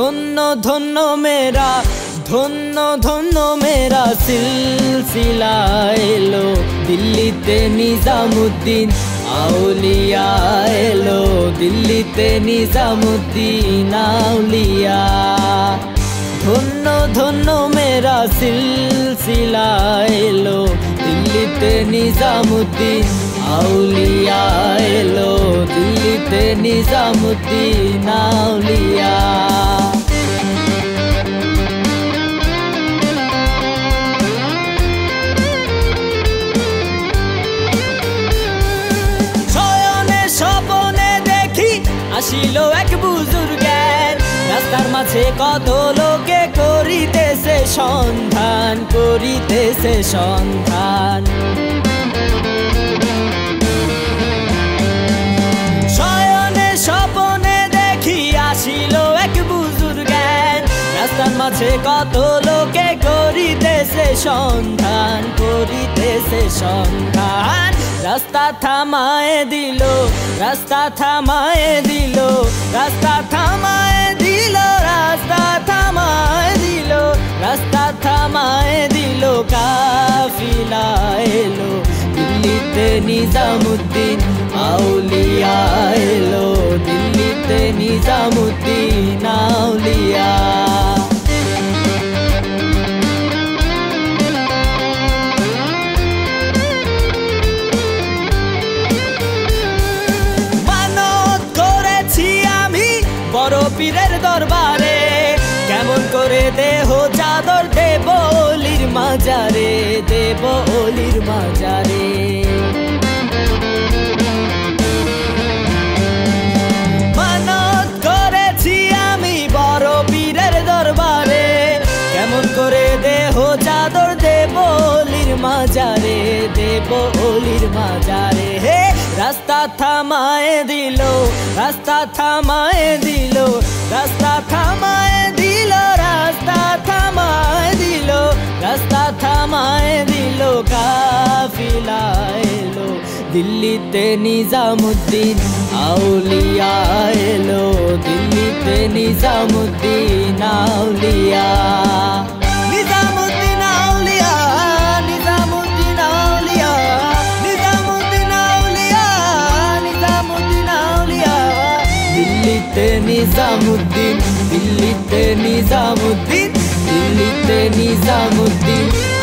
धन्य धन्य मेरा सिलसिला एलो दिल्लीते निजामुद्दीन आउलिया एलो दिल्लीते निजामुद्दीन आउलिया। धन्य धन्य मेरा सिलसिला एलो दिल्लीते निजामुद्दीन आउलिया एलो दिल्लीते निजामुद्दीन आउलिया। आशिलो एक बुजुर्गेर रास्तार माझे कत लोके करितेछे सन्धान करितेछे सन्धान। शयने सपने देखी आशिलो एक बुजुर्गेर रास्तार माझे कत लोके करितेछे सन्धान करितेछे सन्धान। रास्ता थामाए दिलो रास्ता थामाए दिलो रास्ता थामाए दिलो रास्ता थामाए दिलो काफिला एलो दिल्लीते निजामुद्दीन आउलिया एलो दिल्लीते निजामुद्दीन आउलिया। पीरेर दरबारे केमन करे देह चादर देव ओलिर माजारे मानत करेछि आमी बड़ो पीरेर दरबारे केमन करे देह चादर देव ओलिर माजारे। हे रास्ता थामाए दिलो रास्ता थामाए दिलो रास्ता थामाए दिलो रास्ता थामाए दिलो काफिला एलो दिल्लीते निजामुद्दीन आउलिया एलो दिल्लीते निजामुद्दीन आउलिया। दिल्लीते निजामुद्दीन